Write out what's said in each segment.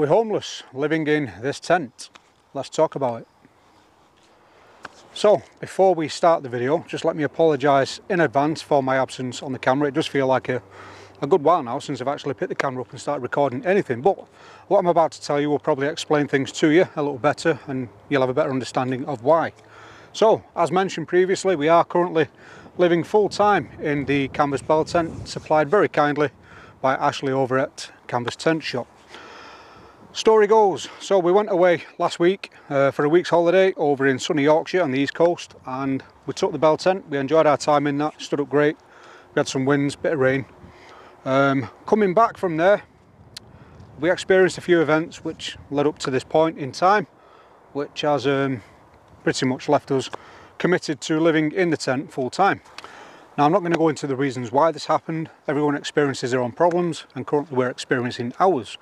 We're homeless, living in this tent. Let's talk about it. So, before we start the video, just let me apologise in advance for my absence on the camera. It does feel like a good while now since I've actually picked the camera up and started recording anything, but what I'm about to tell you will probably explain things to you a little better and you'll have a better understanding of why. So, as mentioned previously, we are currently living full-time in the canvas bell tent, supplied very kindly by Ashley over at Canvas Tent Shop. Story goes, so we went away last week for a week's holiday over in sunny Yorkshire on the east coast, and we took the bell tent. We enjoyed our time in that, stood up great. We had some winds, bit of rain. Coming back from there, we experienced a few events which led up to this point in time, which has pretty much left us committed to living in the tent full time. Now, I'm not going to go into the reasons why this happened. Everyone experiences their own problems, and currently we're experiencing ours.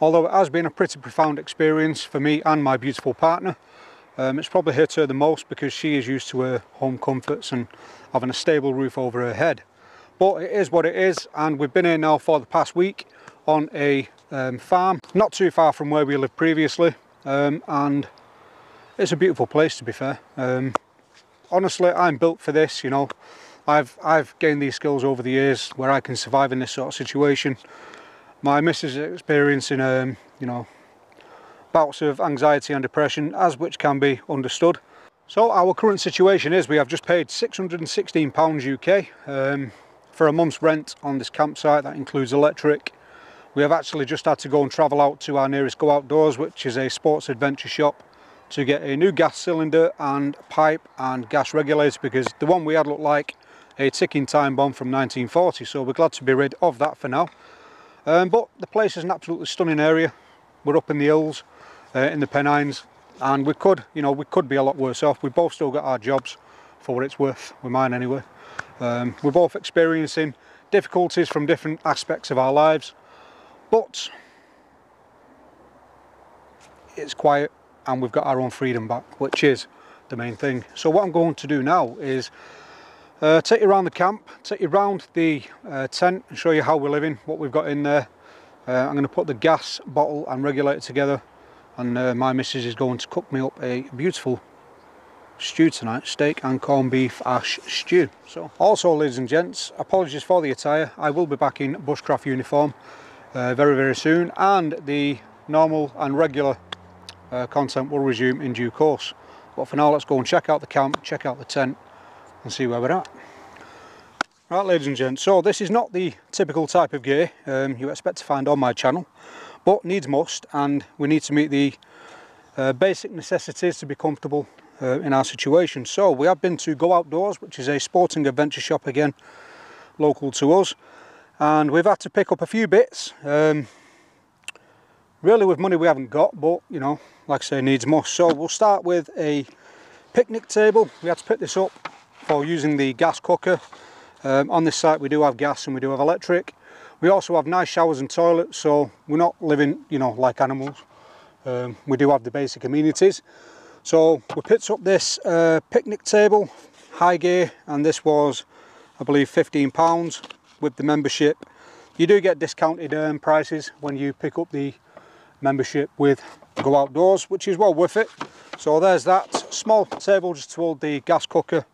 Although it has been a pretty profound experience for me and my beautiful partner, it's probably hurt her the most because she is used to her home comforts and having a stable roof over her head. But it is what it is, and we've been here now for the past week on a farm, not too far from where we lived previously, and it's a beautiful place, to be fair. Honestly, I'm built for this, you know. I've gained these skills over the years where I can survive in this sort of situation. My missus is experiencing, you know, bouts of anxiety and depression, as which can be understood. So our current situation is we have just paid £616 UK for a month's rent on this campsite. That includes electric. We have actually just had to go and travel out to our nearest Go Outdoors, which is a sports adventure shop, to get a new gas cylinder and pipe and gas regulator, because the one we had looked like a ticking time bomb from 1940. So we're glad to be rid of that for now. But the place is an absolutely stunning area. We're up in the hills, in the Pennines, and we could, you know, we could be a lot worse off. We both still got our jobs, for what it's worth, with mine anyway. We're both experiencing difficulties from different aspects of our lives, but it's quiet and we've got our own freedom back, which is the main thing. So what I'm going to do now is take you around the camp, take you around the tent and show you how we're living, what we've got in there. I'm going to put the gas bottle and regulator together, and my missus is going to cook me up a beautiful stew tonight, steak and corned beef ash stew. So, also, ladies and gents, apologies for the attire. I will be back in bushcraft uniform very, very soon, and the normal and regular content will resume in due course. But for now, let's go and check out the camp, check out the tent, and see where we're at. Right, ladies and gents, so this is not the typical type of gear you expect to find on my channel, but needs must, and we need to meet the basic necessities to be comfortable in our situation. So we have been to Go Outdoors, which is a sporting adventure shop again, local to us, and we've had to pick up a few bits, really with money we haven't got, but you know, like I say, needs must. So we'll start with a picnic table. We had to pick this up for using the gas cooker. On this site we do have gas and we do have electric. We also have nice showers and toilets, so we're not living, you know, like animals. We do have the basic amenities. So we picked up this picnic table, high gear, and this was, I believe, £15 with the membership. You do get discounted prices when you pick up the membership with Go Outdoors, which is well worth it. So there's that small table just to hold the gas cooker,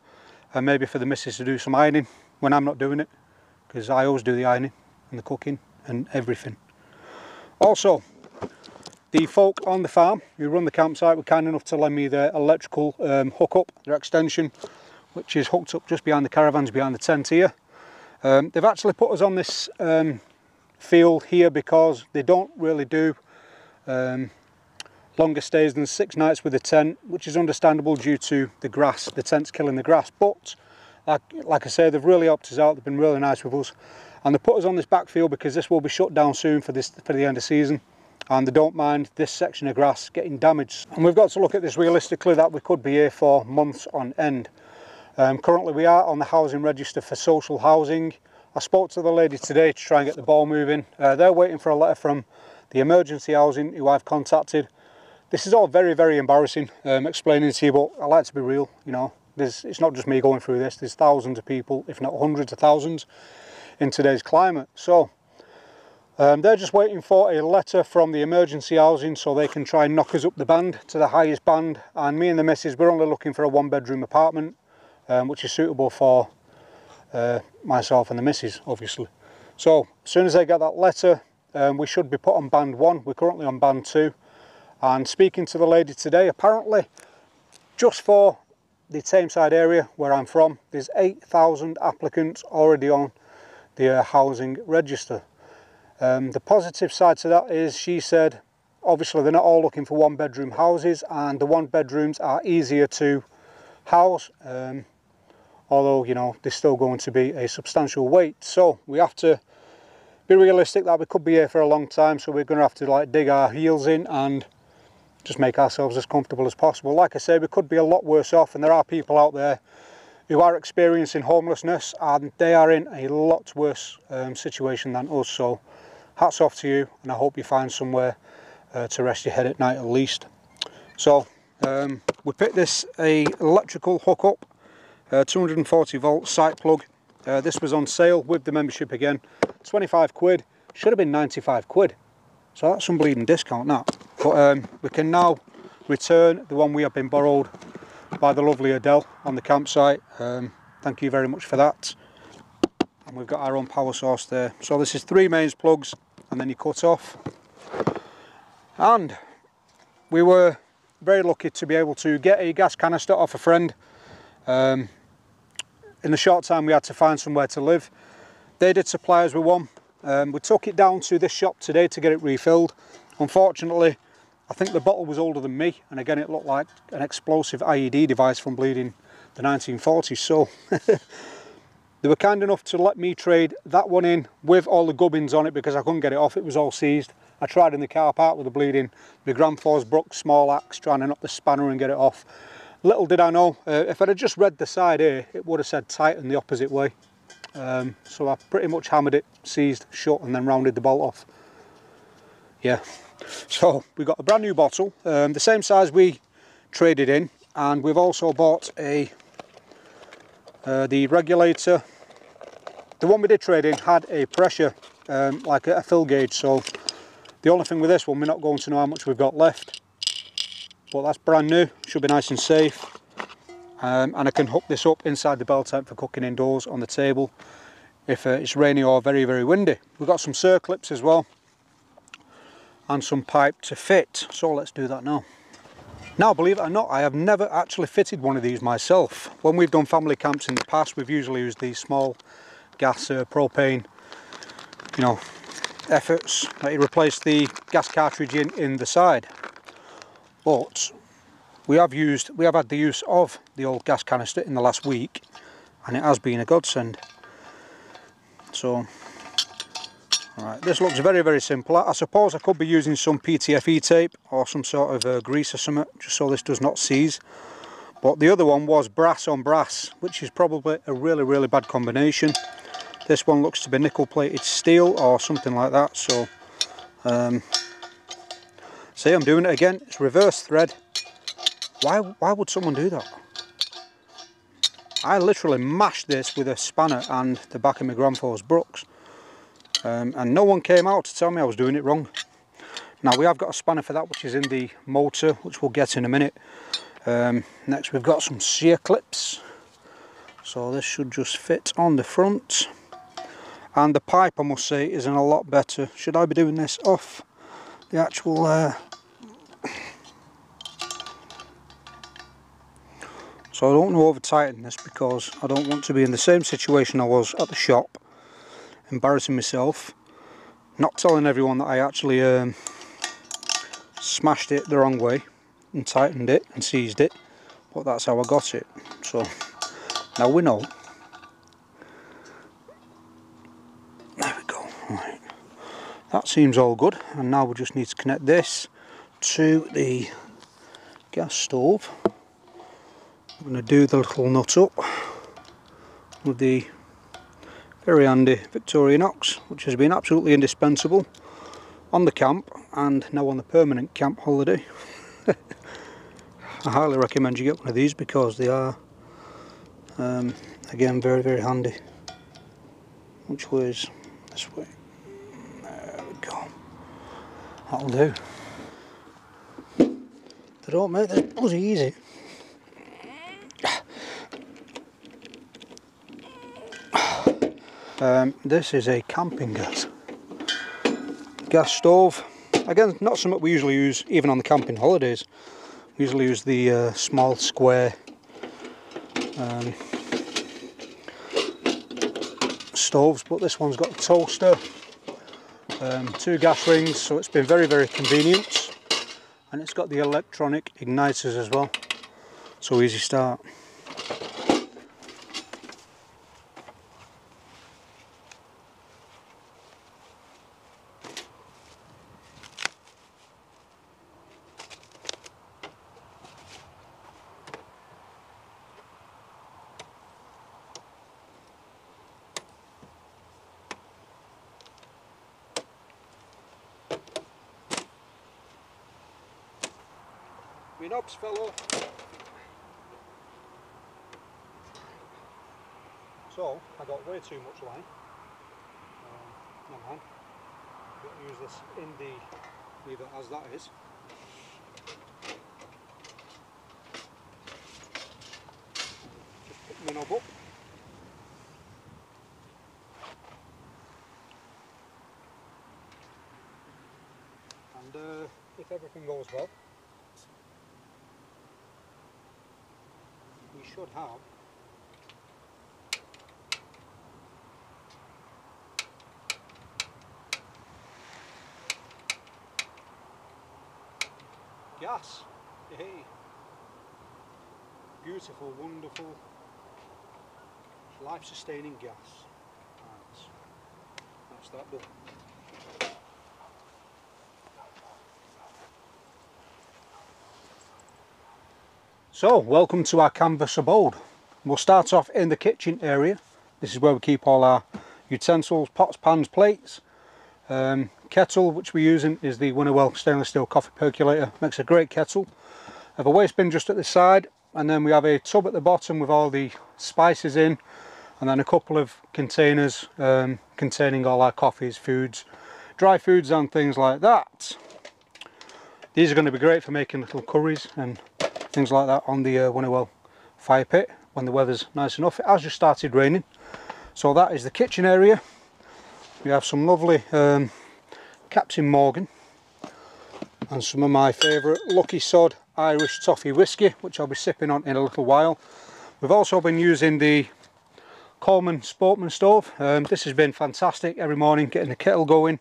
and maybe for the missus to do some ironing when I'm not doing it, because I always do the ironing and the cooking and everything. Also, the folk on the farm who run the campsite were kind enough to lend me their electrical hookup, their extension, which is hooked up just behind the caravans, behind the tent here. They've actually put us on this field here because they don't really do longer stays than 6 nights with the tent, which is understandable due to the grass. The tent's killing the grass, but like I say, they've really helped us out. They've been really nice with us, and they put us on this backfield because this will be shut down soon for the end of season, and they don't mind this section of grass getting damaged. And we've got to look at this realistically, that we could be here for months on end. Currently we are on the housing register for social housing. I spoke to the lady today to try and get the ball moving. They're waiting for a letter from the emergency housing who I've contacted. This is all very, very embarrassing explaining to you, but I like to be real, you know. It's not just me going through this, there's thousands of people, if not hundreds of thousands, in today's climate. So They're just waiting for a letter from the emergency housing so they can try and knock us up the band to the highest band. And me and the missus, we're only looking for a one-bedroom apartment, which is suitable for myself and the missus, obviously. So as soon as they get that letter, we should be put on band one. We're currently on band two. And speaking to the lady today, apparently just for the Tameside area where I'm from, there's 8,000 applicants already on the housing register. The positive side to that is she said obviously they're not all looking for one bedroom houses, and the one bedrooms are easier to house, although, you know, there's still going to be a substantial wait. So we have to be realistic that we could be here for a long time, so we're going to have to like dig our heels in and just make ourselves as comfortable as possible. Like I say, we could be a lot worse off, and there are people out there who are experiencing homelessness and they are in a lot worse situation than us. So hats off to you, and I hope you find somewhere to rest your head at night at least. So we picked this electrical hookup, 240 volt site plug. This was on sale with the membership again, 25 quid, should have been 95 quid. So that's some bleeding discount that. But we can now return the one we have been borrowed by the lovely Adele on the campsite. Thank you very much for that. And we've got our own power source there. So this is three mains plugs and then you cut off. And we were very lucky to be able to get a gas canister off a friend. In the short time we had to find somewhere to live, they did supply us with one. We took it down to this shop today to get it refilled. Unfortunately, I think the bottle was older than me, and again it looked like an explosive IED device from bleeding the 1940s, so they were kind enough to let me trade that one in with all the gubbins on it because I couldn't get it off, it was all seized. I tried in the car park with the bleeding, my grandfather's brook small axe, trying to knock the spanner and get it off. Little did I know, if I'd have just read the side here, it would have said tighten the opposite way. So I pretty much hammered it, seized, shut, and then rounded the bolt off. Yeah. So we got a brand new bottle, the same size we traded in, and we've also bought a the regulator. The one we did trade in had a pressure, like a fill gauge, so the only thing with this one, we're not going to know how much we've got left, but that's brand new, should be nice and safe. And I can hook this up inside the bell tent for cooking indoors on the table if it's rainy or very, very windy. We've got some circlips as well, and some pipe to fit, so let's do that now. Now, believe it or not, I have never actually fitted one of these myself. When we've done family camps in the past, we've usually used these small gas propane, you know, efforts that you replace the gas cartridge in the side. But we have had the use of the old gas canister in the last week, and it has been a godsend. So. Right, this looks very, very simple. I suppose I could be using some PTFE tape or some sort of grease or something, just so this does not seize. But the other one was brass on brass, which is probably a really, really bad combination. This one looks to be nickel-plated steel or something like that. So, see, I'm doing it again. It's reverse thread. Why would someone do that? I literally mashed this with a spanner and the back of my grandfather's brooks. And no one came out to tell me I was doing it wrong. Now, we have got a spanner for that, which is in the motor, which we'll get in a minute. Next, we've got some shear clips. So this should just fit on the front. And the pipe, I must say, is in a lot better. Should I be doing this off the actual... So I don't want to over-tighten this because I don't want to be in the same situation I was at the shop, embarrassing myself, not telling everyone that I actually smashed it the wrong way and tightened it and seized it, but that's how I got it. So now we know. There we go. Right, that seems all good, and now we just need to connect this to the gas stove. I'm going to do the little nut up with the very handy Victorian ox, which has been absolutely indispensable on the camp and now on the permanent camp holiday. I highly recommend you get one of these because they are, again, very, very handy. Which way is this way? There we That'll do. They don't make this bloody easy. This is a camping gas stove. Again, not something we usually use even on the camping holidays. We usually use the small square stoves, but this one's got a toaster, 2 gas rings, so it's been very, very convenient, and it's got the electronic igniters as well, so easy start. My knobs fell off. So, I got way too much line. Never mind. Don't use this in the lever as that is. Just put my knob up. And if everything goes well, should have gas. Hey, beautiful, wonderful, life-sustaining gas. Right. That's that done. So, welcome to our canvas abode. We'll start off in the kitchen area. This is where we keep all our utensils, pots, pans, plates. Kettle, which we're using, is the Winterwell stainless steel coffee percolator. Makes a great kettle. I have a waste bin just at the side, and then we have a tub at the bottom with all the spices in, and then a couple of containers containing all our coffees, foods, dry foods and things like that. These are going to be great for making little curries and things like that on the Winterwell fire pit when the weather's nice enough. It has just started raining. So that is the kitchen area. We have some lovely Captain Morgan and some of my favourite Lucky Sod Irish toffee whiskey, which I'll be sipping on in a little while. We've also been using the Coleman Sportman stove. This has been fantastic every morning, getting the kettle going.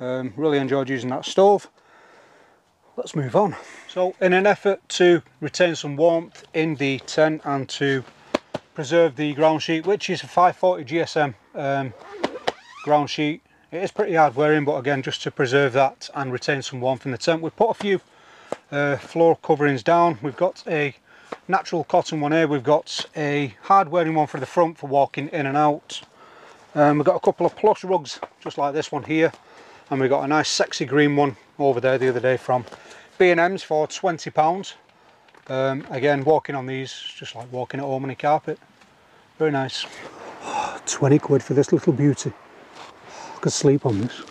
Really enjoyed using that stove. Let's move on. So, in an effort to retain some warmth in the tent and to preserve the ground sheet, which is a 540 GSM ground sheet, it is pretty hard wearing, but again, just to preserve that and retain some warmth in the tent, we've put a few floor coverings down. We've got a natural cotton one here, we've got a hard wearing one for the front for walking in and out, we've got a couple of plush rugs just like this one here, and we've got a nice sexy green one over there the other day from B&M's for £20. Again, walking on these just like walking at home on a carpet. Very nice. Oh, 20 quid for this little beauty. I could sleep on this.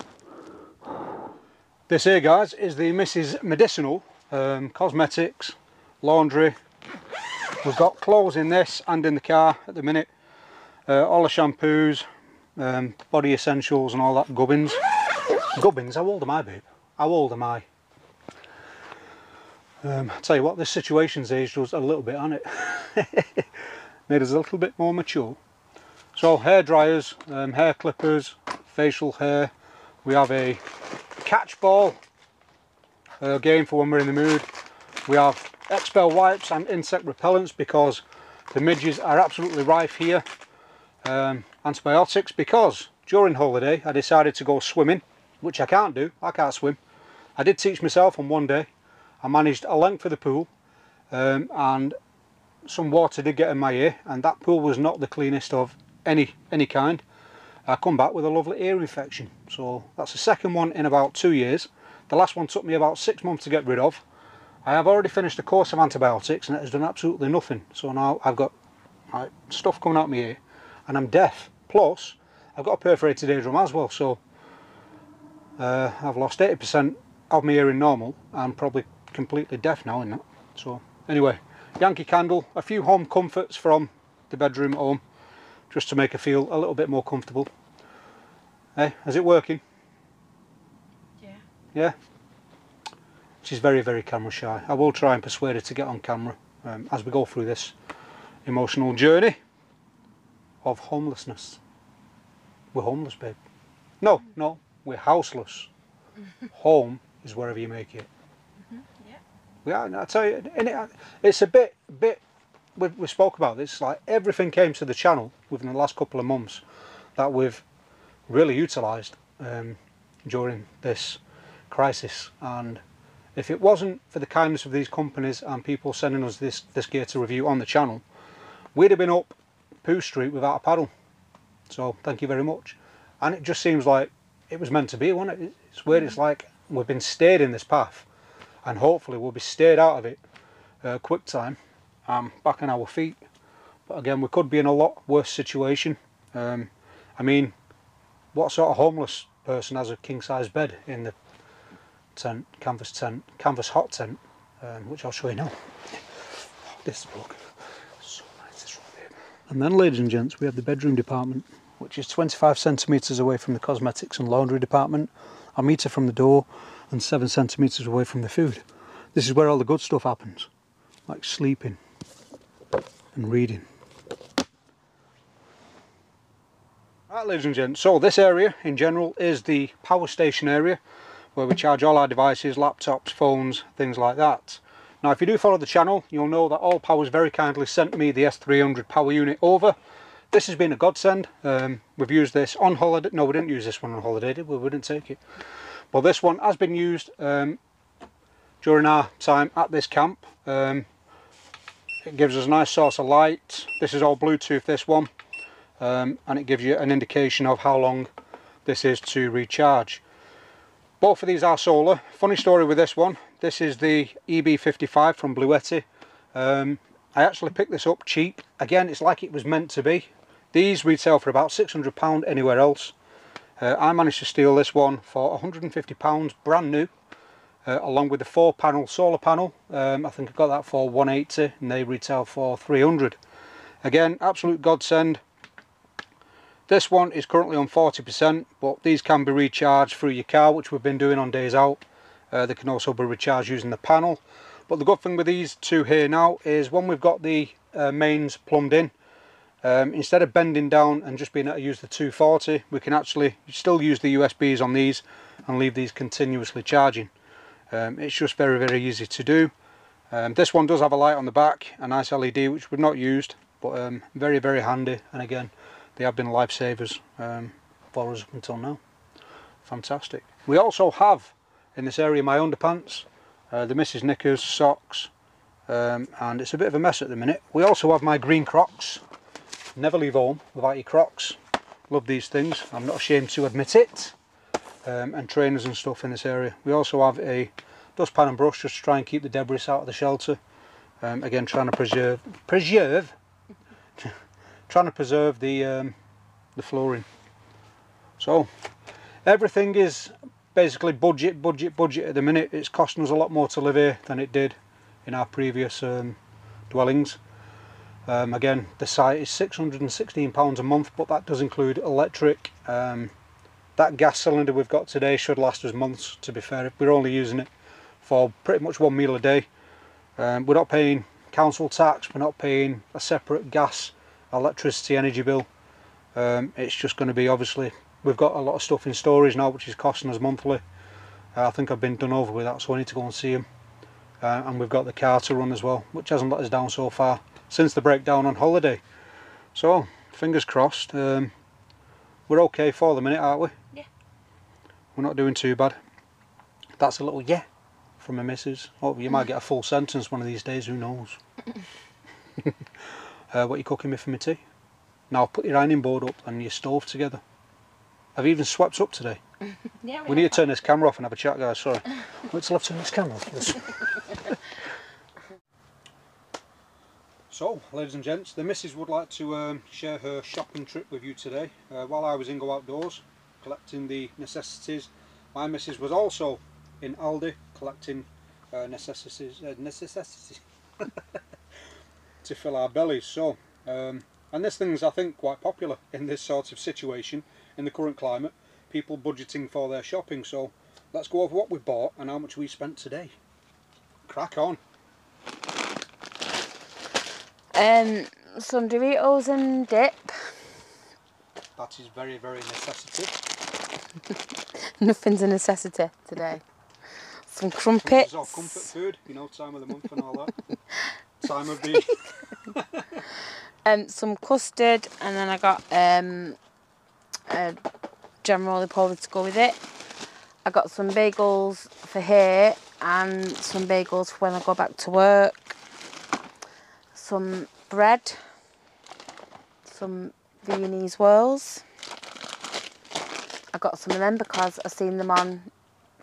This here, guys, is the Mrs. Medicinal cosmetics, laundry. We've got clothes in this and in the car at the minute. All the shampoos, body essentials and all that gubbins. Gubbins? How old am I, babe? How old am I? I'll tell you what, this situation's aged us a little bit, hasn't it? Made us a little bit more mature. So, hair dryers, hair clippers, facial hair. We have a catch ball game for when we're in the mood. We have expel wipes and insect repellents because the midges are absolutely rife here. Antibiotics because during holiday I decided to go swimming, which I can't do. I can't swim. I did teach myself on one day. I managed a length of the pool, and some water did get in my ear, and that pool was not the cleanest of any kind. I come back with a lovely ear infection, so that's the second one in about 2 years. The last one took me about 6 months to get rid of. I have already finished a course of antibiotics and it has done absolutely nothing, so now I've got stuff coming out my ear and I'm deaf, plus I've got a perforated eardrum as well, so I've lost 80% have my hearing normal. I'm probably completely deaf now in that. So anyway, Yankee candle, a few home comforts from the bedroom at home, just to make her feel a little bit more comfortable. Hey, is it working? Yeah. Yeah? She's very, very camera shy. I will try and persuade her to get on camera as we go through this emotional journey of homelessness. We're homeless, babe. No, no, we're houseless. Home is wherever you make it. Yeah. Yeah, I tell you, it's a bit. We spoke about this. Like, everything came to the channel within the last couple of months that we've really utilised during this crisis. And if it wasn't for the kindness of these companies and people sending us this gear to review on the channel, we'd have been up Pooh Street without a paddle. So thank you very much. And it just seems like it was meant to be, wasn't it? It's weird. It's like we've been stayed in this path, and hopefully we'll be stayed out of it quick time, back on our feet. But again, we could be in a lot worse situation. I mean, what sort of homeless person has a king-size bed in the tent, canvas hot tent, which I'll show you now. This book, so nice, this one here. And then, ladies and gents, we have the bedroom department, which is 25 centimetres away from the cosmetics and laundry department, a metre from the door, and 7 centimetres away from the food. This is where all the good stuff happens, like sleeping and reading. Right, ladies and gents, so this area in general is the power station area where we charge all our devices, laptops, phones, things like that. Now, if you do follow the channel, you'll know that AllPower's very kindly sent me the S300 power unit over. This has been a godsend. We've used this on holiday. No, we didn't use this one on holiday, did we? We didn't take it. Well, this one has been used during our time at this camp. It gives us a nice source of light. This is all Bluetooth, this one, and it gives you an indication of how long this is to recharge. Both of these are solar. Funny story with this one. This is the EB55 from Bluetti. I actually picked this up cheap. Again, it's like it was meant to be. These retail for about £600 anywhere else. I managed to steal this one for £150 brand new, along with the 4-panel solar panel. I think I got that for £180 and they retail for £300. Again, absolute godsend. This one is currently on 40%, but these can be recharged through your car, which we've been doing on days out. They can also be recharged using the panel. But the good thing with these two here now is when we've got the mains plumbed in, instead of bending down and just being able to use the 240, we can actually still use the USBs on these and leave these continuously charging. It's just very, very easy to do. This one does have a light on the back, a nice LED, which we've not used, but very, very handy. And again, they have been lifesavers for us up until now. Fantastic. We also have in this area my underpants, the missus' knickers, socks, and it's a bit of a mess at the minute. We also have my green Crocs. Never leave home without your Crocs. Love these things, I'm not ashamed to admit it. And trainers and stuff in this area. We also have a dustpan and brush just to try and keep the debris out of the shelter. Again, trying to preserve the flooring. So everything is basically budget at the minute. It's costing us a lot more to live here than it did in our previous dwellings. Again, the site is £616 a month, but that does include electric. That gas cylinder we've got today should last us months, to be fair. We're only using it for pretty much one meal a day. We're not paying council tax, we're not paying a separate gas, electricity, energy bill. It's just going to be, obviously, we've got a lot of stuff in storage now, which is costing us monthly. I think I've been done over with that, so I need to go and see him. And we've got the car to run as well, which hasn't let us down so far since the breakdown on holiday. So, fingers crossed, we're okay for the minute, aren't we? Yeah. We're not doing too bad. That's a little yeah from my missus. Oh, you might get a full sentence one of these days, who knows? What are you cooking me for my tea? Now, put your ironing board up and your stove together. I've even swept up today. Yeah, we need to turn this camera off and have a chat, guys, sorry. Wait till I've turned this camera off. So, ladies and gents, the missus would like to share her shopping trip with you today. While I was in Go Outdoors, collecting the necessities, my missus was also in Aldi collecting necessities to fill our bellies. So, and this thing's I think quite popular in this sort of situation in the current climate, people budgeting for their shopping. So let's go over what we bought and how much we spent today. Crack on. Some Doritos and dip. That is very, very necessity. Nothing's a necessity today. Some crumpets. This is our comfort food, you know, time of the month and all that. Time of the... Some custard, and then I got a jam roly poly to go with it. I got some bagels for here and some bagels for when I go back to work. Some bread, some Viennese whirls. I got some of them because I've seen them on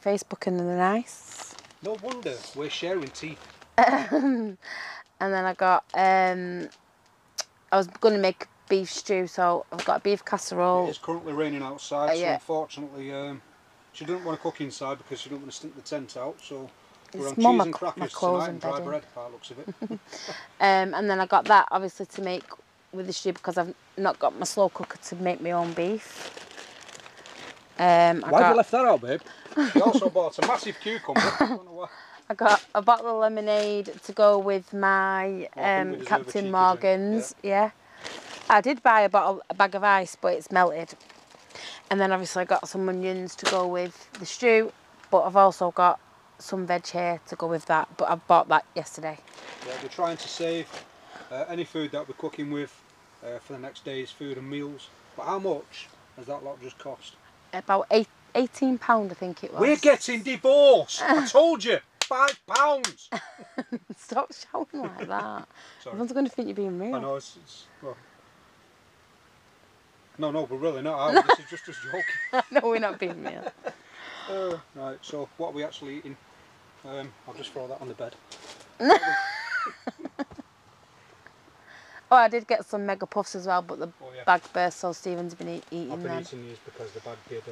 Facebook and they're nice. No wonder, we're sharing tea. And then I got, I was going to make beef stew, so I've got a beef casserole. It's currently raining outside, so unfortunately she doesn't want to cook inside because she doesn't want to stink the tent out, so we're on cheese and crackers tonight and dry bread by the looks of it. And then I got that obviously to make with the stew because I've not got my slow cooker to make my own beef. Why have you left that out, babe? She also bought a massive cucumber. I don't know why. I got a bottle of lemonade to go with my Captain Morgan's. Yeah. I did buy a bag of ice, but it's melted. And then obviously I got some onions to go with the stew, but I've also got some veg here to go with that, but I bought that yesterday. Yeah, we're trying to save any food that we're cooking with for the next day's food and meals. But how much has that lot just cost? About £18 I think it was. We're getting divorced, I told you. £5! Stop shouting like that. Everyone's going to think you're being rude. I know, well. No, no, we're really not. This is just us joking. No, we're not being real. Right, so what are we actually eating? I'll just throw that on the bed. Oh, I did get some Mega Puffs as well, but the bag burst, so Stephen's been eating them. I've been eating these because the bag did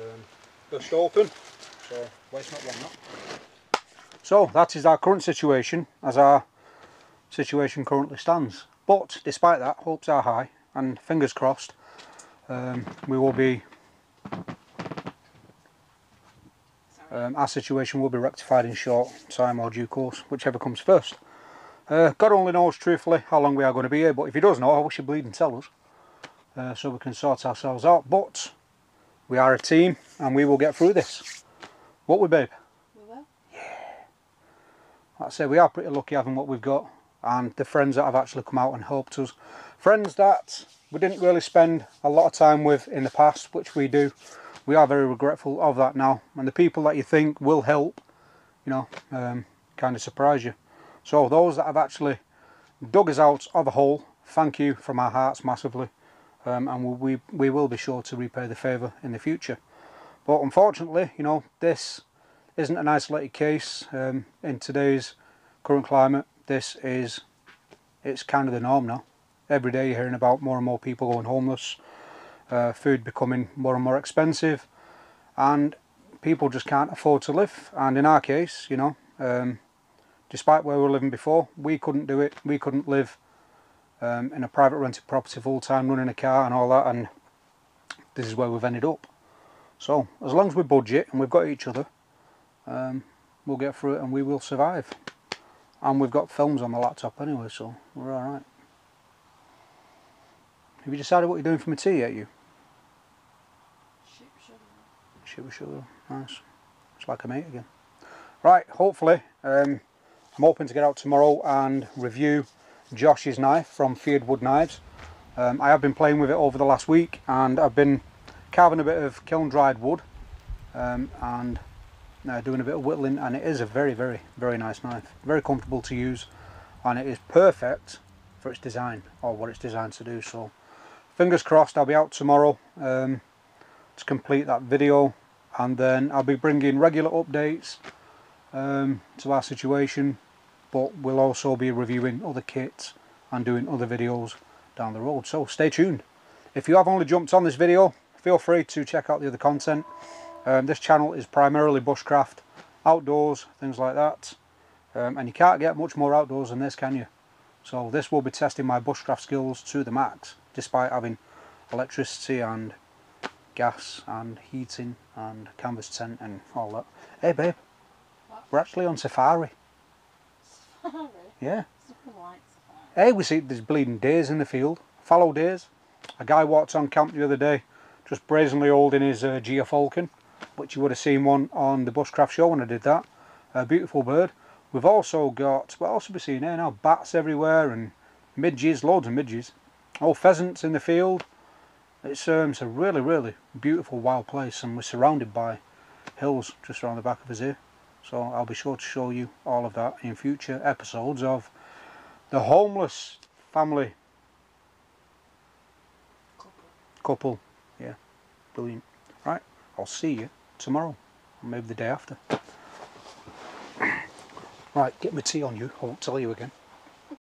burst open, so waste not, one not. So that is our current situation, as our situation currently stands. But despite that, hopes are high, and fingers crossed, we will be... our situation will be rectified in short time or due course, whichever comes first. God only knows truthfully how long we are going to be here, but if he does know, I wish he'd bleed and tell us so we can sort ourselves out. But we are a team and we will get through this. What we, babe? We will. Yeah. Like I say, we are pretty lucky having what we've got and the friends that have actually come out and helped us. Friends that we didn't really spend a lot of time with in the past, which we do. We are very regretful of that now, and the people that you think will help, you know, kind of surprise you. So those that have actually dug us out of a hole, thank you from our hearts massively, and we will be sure to repay the favour in the future. But unfortunately, you know, this isn't an isolated case. In today's current climate, this is, it's kind of the norm now. Every day you're hearing about more and more people going homeless, food becoming more and more expensive, and people just can't afford to live. And in our case, you know, despite where we were living before, we couldn't do it. We couldn't live in a private rented property full time, running a car and all that, and this is where we've ended up. So as long as we budget and we've got each other, we'll get through it and we will survive. And we've got films on the laptop anyway, so we're all right. Have you decided what you're doing for my tea yet, you? Shit with sugar. Shit with sugar, nice. It's like a mate again. Right, hopefully, I'm hoping to get out tomorrow and review Josh's knife from Feared Wood Knives. I have been playing with it over the last week and I've been carving a bit of kiln-dried wood and doing a bit of whittling, and it is a very, very, very nice knife. Very comfortable to use, and it is perfect for its design, or what it's designed to do, so... Fingers crossed, I'll be out tomorrow to complete that video, and then I'll be bringing regular updates to our situation, but we'll also be reviewing other kits and doing other videos down the road, so stay tuned. If you have only jumped on this video, feel free to check out the other content. This channel is primarily bushcraft outdoors, things like that. And you can't get much more outdoors than this, can you? So this will be testing my bushcraft skills to the max, despite having electricity and gas and heating and canvas tent and all that. Hey babe, what? We're actually on safari. Safari? Yeah. Something like safari. Hey, we see there's bleeding deers in the field, fallow deers. A guy walked on camp the other day, just brazenly holding his geofalcon, which you would have seen one on the bushcraft show when I did that. A beautiful bird. We've also got, what else have we seen here now? Bats everywhere and midges, loads of midges. Oh, pheasants in the field. It's a really, really beautiful wild place, and we're surrounded by hills just around the back of us here. So I'll be sure to show you all of that in future episodes of the homeless family. Couple. Yeah, brilliant. Right, I'll see you tomorrow, or maybe the day after. Right, get my tea on you, I won't tell you again.